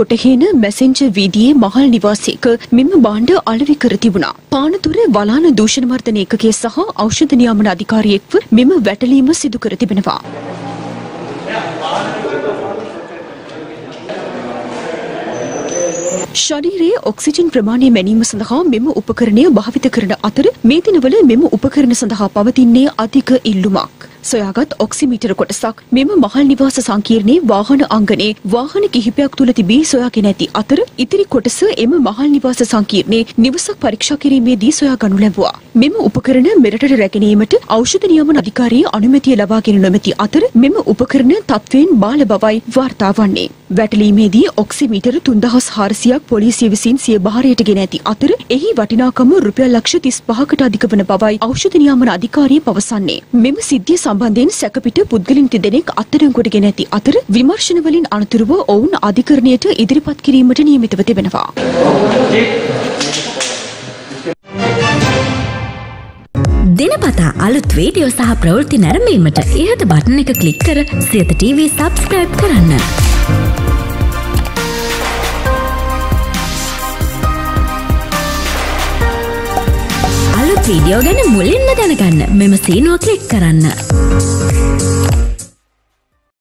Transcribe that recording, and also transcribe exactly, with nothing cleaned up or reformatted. කොටහේන Messenger වීදියේ මහල් නිවාසයක මෙම භාණ්ඩ අලෙවි කර තිබුණා. පානතුර වලාන දූෂණ මර්ධන ඒකකයේ සහ ඖෂධ නියාමන අධිකාරියෙක්ව මෙම වැටලීම සිදු කර තිබෙනවා. ශරීරයේ ඔක්සිජන් ප්‍රමාණය මැනීම සඳහා මෙම උපකරණය භාවිත කරන අතර මේ දිනවල මෙම උපකරණ සඳහා පවතින්නේ අධික ඉල්ලුමක්. සොයාගත් ඔක්සිමීටර කොටසක් මෙම මහල් නිවාස සංකීර්ණයේ වාහන අංගණේ වාහන කිහිපයක් තුල තිබී සොයාගෙන ඇති අතර ඉතිරි කොටස එම මහල් නිවාස සංකීර්ණයේ නිවසක් පරීක්ෂා කිරීමේදී සොයා ගනු ලැබුවා. මෙම උපකරණ මෙරටට රැගෙනීමට ඖෂධ නියාමන අධිකාරියේ අනුමැතිය ලබාගෙන නොමැති අතර මෙම උපකරණ තත්වයෙන් බාල බවයි වාර්තා වන්නේ. වැටලීමේදී ඔක්සිමීටර තුන් හාරසියක් පොලිසිය විසින් සිය භාරයට ගෙන ඇති අතර එහි වටිනාකම රුපියල් ලක්ෂ තිස් පහකට අධික වන බවයි ඖෂධ නියාමන අධිකාරිය පවසන්නේ. මෙම සිද්ධිය සම්බන්ධයෙන් සැකපිට පුද්ගලින් තිදෙනෙක් අත්අඩංගුවට ගෙන ඇති අතර විමර්ශන වලින් අනතුරුව ඔවුන් අධිකරණයට ඉදිරිපත් කිරීමට නියමිතව තිබෙනවා. දිනපතා අලුත් වීඩියෝ සහ ප්‍රවෘත්ති නැරඹීමට ඉහත බටන් එක ක්ලික් කර සියත ටීවී subscribe කරන්න. වීඩියෝ ගැන මුලින්ම දැනගන්න මෙම සීනුව ක්ලික් කරන්න.